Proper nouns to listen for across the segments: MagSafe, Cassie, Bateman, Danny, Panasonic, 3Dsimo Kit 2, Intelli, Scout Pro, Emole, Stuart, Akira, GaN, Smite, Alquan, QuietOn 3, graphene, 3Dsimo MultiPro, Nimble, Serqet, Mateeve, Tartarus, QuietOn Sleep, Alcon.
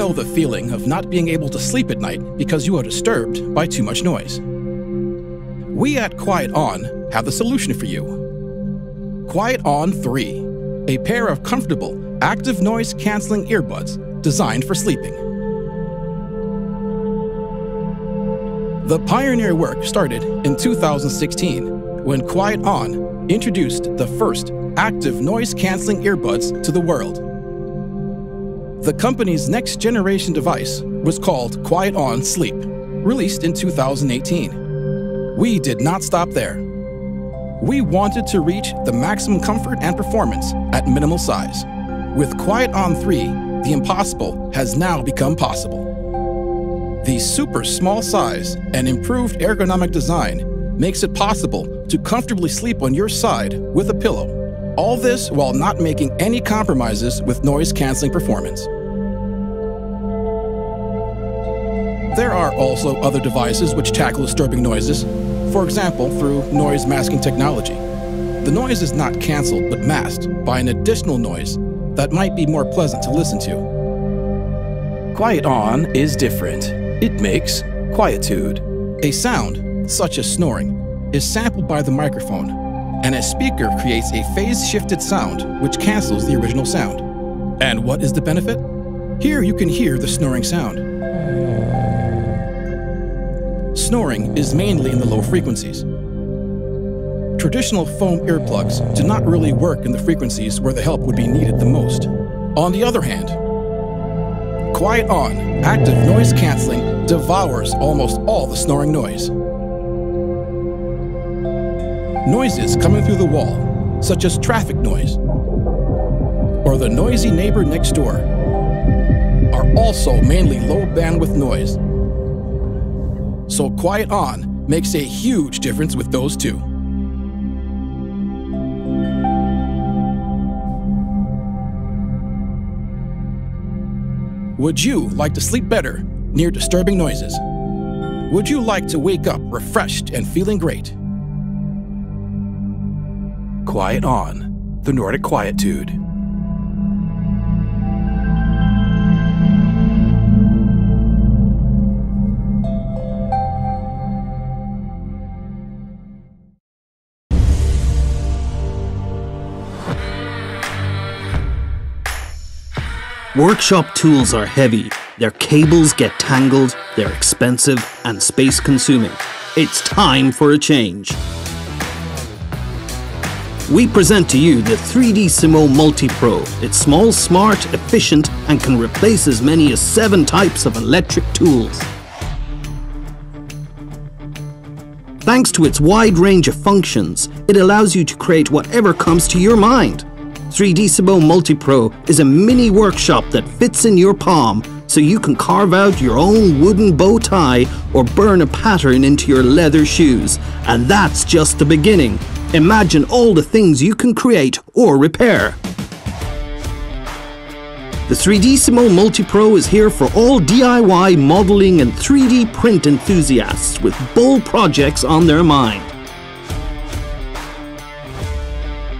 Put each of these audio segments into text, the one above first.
know the feeling of not being able to sleep at night because you are disturbed by too much noise. We at QuietOn have the solution for you. QuietOn 3, a pair of comfortable, active noise-canceling earbuds designed for sleeping. The pioneer work started in 2016 when QuietOn introduced the first active noise-canceling earbuds to the world. The company's next-generation device was called QuietOn Sleep, released in 2018. We did not stop there. We wanted to reach the maximum comfort and performance at minimal size. With QuietOn 3, the impossible has now become possible. The super small size and improved ergonomic design makes it possible to comfortably sleep on your side with a pillow. All this while not making any compromises with noise-canceling performance. There are also other devices which tackle disturbing noises, for example through noise masking technology. The noise is not canceled but masked by an additional noise that might be more pleasant to listen to. QuietOn is different. It makes quietude. A sound, such as snoring, is sampled by the microphone, and a speaker creates a phase-shifted sound which cancels the original sound. And what is the benefit? Here you can hear the snoring sound. Snoring is mainly in the low frequencies. Traditional foam earplugs do not really work in the frequencies where the help would be needed the most. On the other hand, QuietOn active noise canceling devours almost all the snoring noise. Noises coming through the wall, such as traffic noise or the noisy neighbor next door, are also mainly low bandwidth noise. So QuietOn makes a huge difference with those two. Would you like to sleep better near disturbing noises? Would you like to wake up refreshed and feeling great? QuietOn, the Nordic Quietude. Workshop tools are heavy, their cables get tangled, they're expensive and space-consuming. It's time for a change. We present to you the 3Dsimo MultiPro. It's small, smart, efficient, and can replace as many as 7 types of electric tools. Thanks to its wide range of functions, it allows you to create whatever comes to your mind. 3Dsimo MultiPro is a mini workshop that fits in your palm, so you can carve out your own wooden bow tie or burn a pattern into your leather shoes. And that's just the beginning. Imagine all the things you can create or repair. The 3Dsimo MultiPro is here for all DIY modeling and 3D print enthusiasts with bold projects on their mind.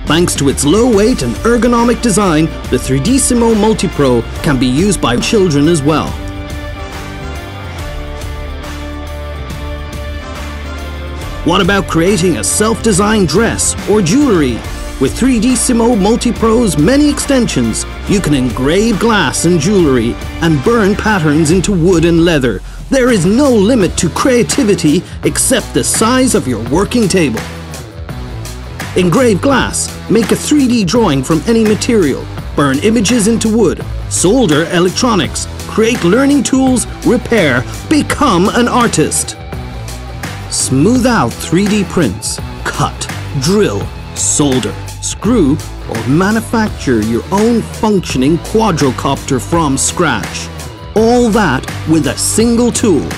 Thanks to its low weight and ergonomic design, the 3Dsimo MultiPro can be used by children as well. What about creating a self-designed dress or jewellery? With 3Dsimo MultiPro's many extensions, you can engrave glass and jewellery and burn patterns into wood and leather. There is no limit to creativity except the size of your working table. Engrave glass, make a 3D drawing from any material, burn images into wood, solder electronics, create learning tools, repair, become an artist. Smooth out 3D prints, cut, drill, solder, screw, or manufacture your own functioning quadrocopter from scratch. All that with a single tool.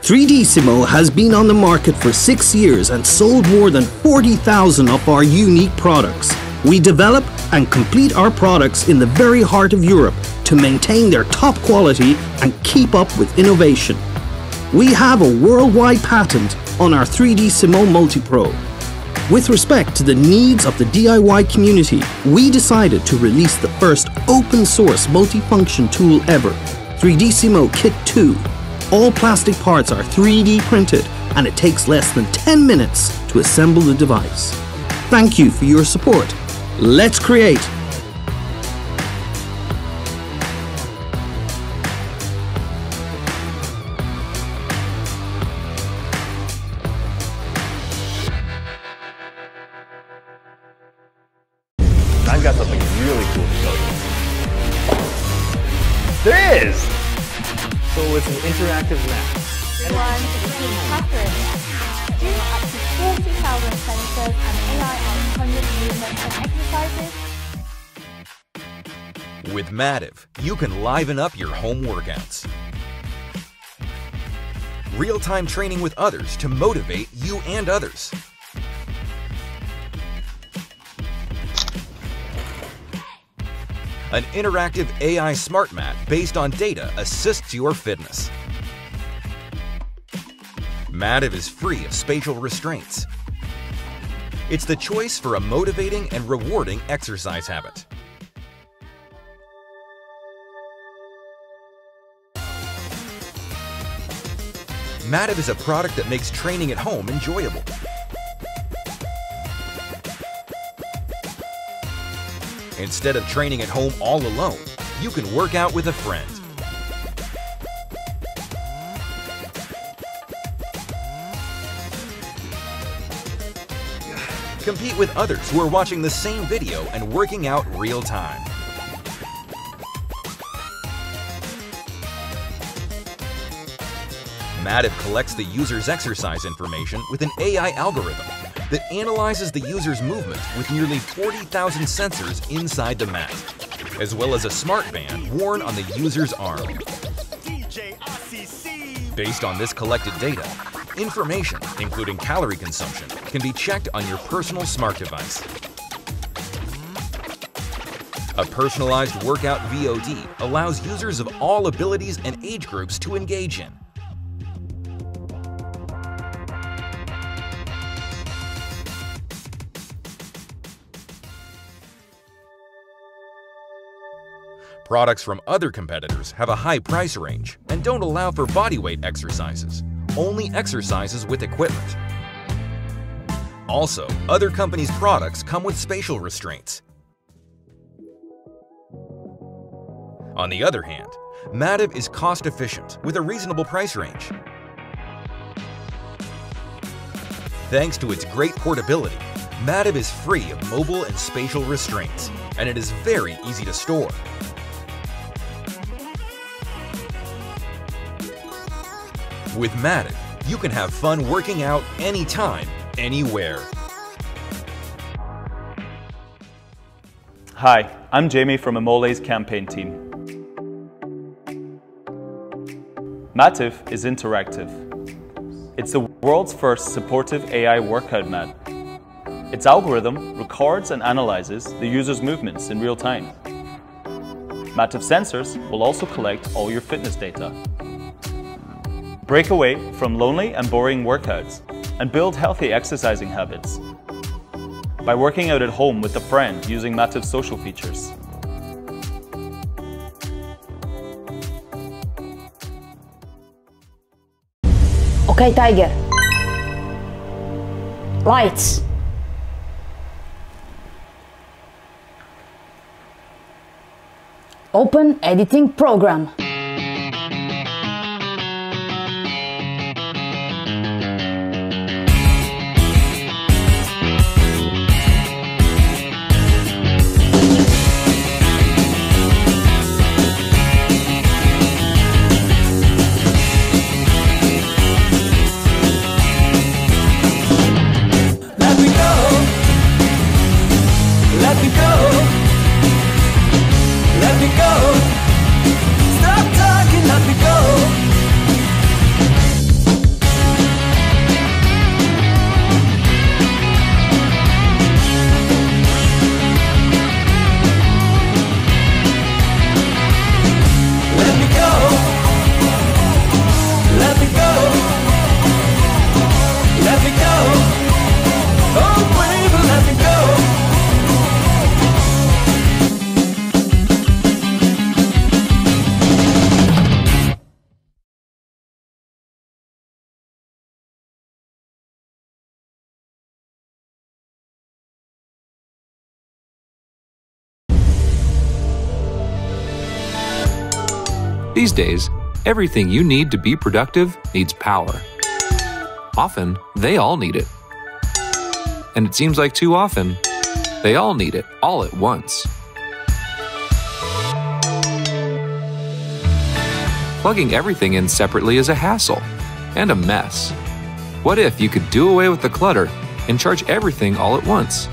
3Dsimo has been on the market for 6 years and sold more than 40,000 of our unique products. We develop and complete our products in the very heart of Europe, to maintain their top quality and keep up with innovation. We have a worldwide patent on our 3Dsimo MultiPro. With respect to the needs of the DIY community, we decided to release the first open-source multifunction tool ever, 3Dsimo Kit 2. All plastic parts are 3D printed, and it takes less than 10 minutes to assemble the device. Thank you for your support. Let's create! I've got something really cool to show you. There it is! So it's an interactive map. Rewind to the patterns. Do up to 40,000 sensors and AI and 100 movements and exercises. With Mateeve, you can liven up your home workouts. Real-time training with others to motivate you and others. An interactive AI smart mat based on data assists your fitness. Mateeve is free of spatial restraints. It's the choice for a motivating and rewarding exercise habit. Mateeve is a product that makes training at home enjoyable. Instead of training at home all alone, you can work out with a friend. Compete with others who are watching the same video and working out real time. Mateeve collects the user's exercise information with an AI algorithm that analyzes the user's movement with nearly 40,000 sensors inside the mat, as well as a smart band worn on the user's arm. Based on this collected data, information, including calorie consumption, can be checked on your personal smart device. A personalized workout VOD allows users of all abilities and age groups to engage in. Products from other competitors have a high price range and don't allow for bodyweight exercises, only exercises with equipment. Also, other companies' products come with spatial restraints. On the other hand, Mateeve is cost-efficient with a reasonable price range. Thanks to its great portability, Mateeve is free of mobile and spatial restraints, and it is very easy to store. With Mateeve, you can have fun working out anytime, anywhere. Hi, I'm Jamie from Emole's campaign team. Mateeve is interactive. It's the world's first supportive AI workout mat. Its algorithm records and analyzes the user's movements in real time. Mateeve sensors will also collect all your fitness data. Break away from lonely and boring workouts and build healthy exercising habits by working out at home with a friend using Mateeve's social features. Okay, tiger. Lights. Open editing program. Let me go. Stop These days, everything you need to be productive needs power. Often, they all need it. And it seems like too often, they all need it all at once. Plugging everything in separately is a hassle and a mess. What if you could do away with the clutter and charge everything all at once?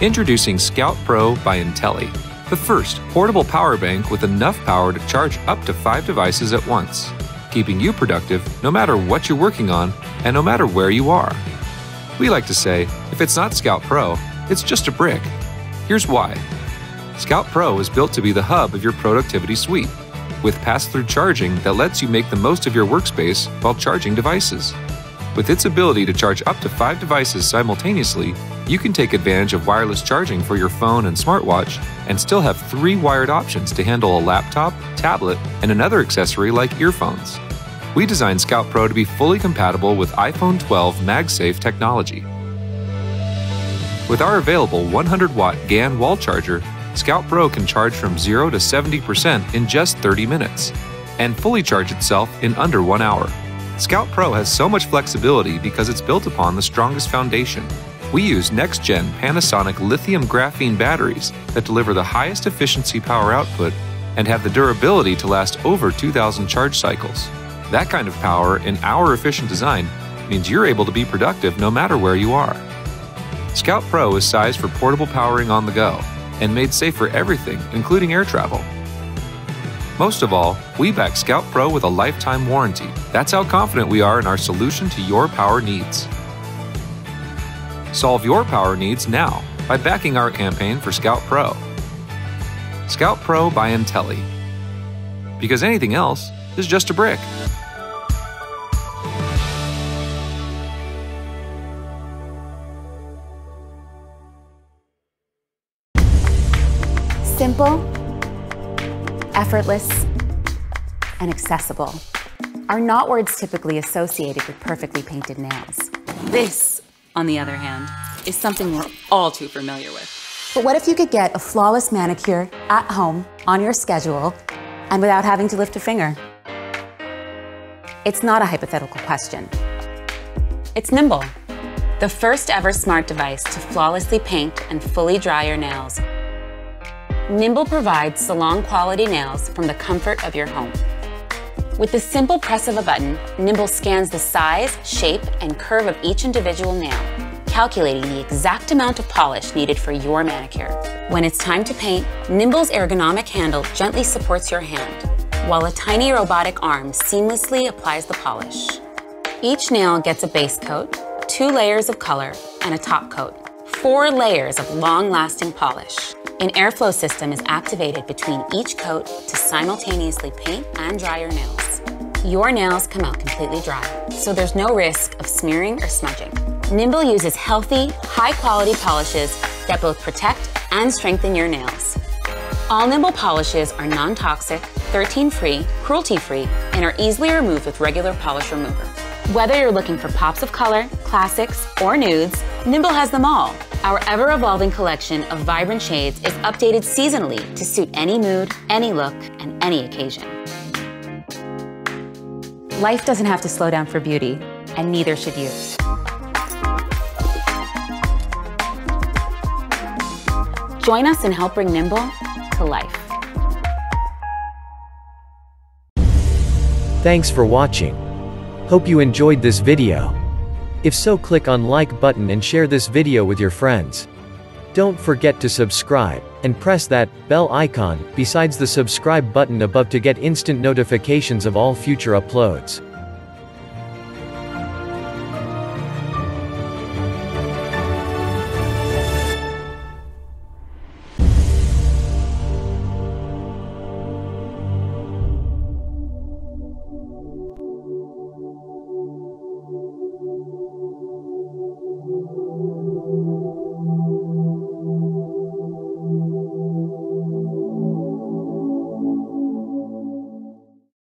Introducing Scout Pro by Intelli, the first portable power bank with enough power to charge up to 5 devices at once, keeping you productive no matter what you're working on and no matter where you are. We like to say, if it's not Scout Pro, it's just a brick. Here's why. Scout Pro is built to be the hub of your productivity suite, with pass-through charging that lets you make the most of your workspace while charging devices. With its ability to charge up to 5 devices simultaneously, you can take advantage of wireless charging for your phone and smartwatch and still have 3 wired options to handle a laptop, tablet, and another accessory like earphones. We designed Scout Pro to be fully compatible with iPhone 12 MagSafe technology. With our available 100-watt GaN wall charger, Scout Pro can charge from 0 to 70% in just 30 minutes and fully charge itself in under 1 hour. Scout Pro has so much flexibility because it's built upon the strongest foundation. We use next-gen Panasonic lithium graphene batteries that deliver the highest efficiency power output and have the durability to last over 2,000 charge cycles. That kind of power in our efficient design means you're able to be productive no matter where you are. Scout Pro is sized for portable powering on the go and made safe for everything, including air travel. Most of all, we back Scout Pro with a lifetime warranty. That's how confident we are in our solution to your power needs. Solve your power needs now by backing our campaign for Scout Pro. Scout Pro by Intelli. Because anything else is just a brick. Simple, effortless, and accessible are not words typically associated with perfectly painted nails. This, on the other hand, is something we're all too familiar with. But what if you could get a flawless manicure at home, on your schedule, and without having to lift a finger? It's not a hypothetical question. It's Nimble, the first ever smart device to flawlessly paint and fully dry your nails. Nimble provides salon-quality nails from the comfort of your home. With the simple press of a button, Nimble scans the size, shape, and curve of each individual nail, calculating the exact amount of polish needed for your manicure. When it's time to paint, Nimble's ergonomic handle gently supports your hand, while a tiny robotic arm seamlessly applies the polish. Each nail gets a base coat, 2 layers of color, and a top coat, 4 layers of long-lasting polish. An airflow system is activated between each coat to simultaneously paint and dry your nails. Your nails come out completely dry, so there's no risk of smearing or smudging. Nimble uses healthy, high-quality polishes that both protect and strengthen your nails. All Nimble polishes are non-toxic, 13-free, cruelty-free, and are easily removed with regular polish remover. Whether you're looking for pops of color, classics, or nudes, Nimble has them all. Our ever-evolving collection of vibrant shades is updated seasonally to suit any mood, any look, and any occasion. Life doesn't have to slow down for beauty, and neither should you. Join us and help bring Nimble to life. Thanks for watching. Hope you enjoyed this video. If so, click on like button and share this video with your friends. Don't forget to subscribe, and press that bell icon, besides the subscribe button above to get instant notifications of all future uploads.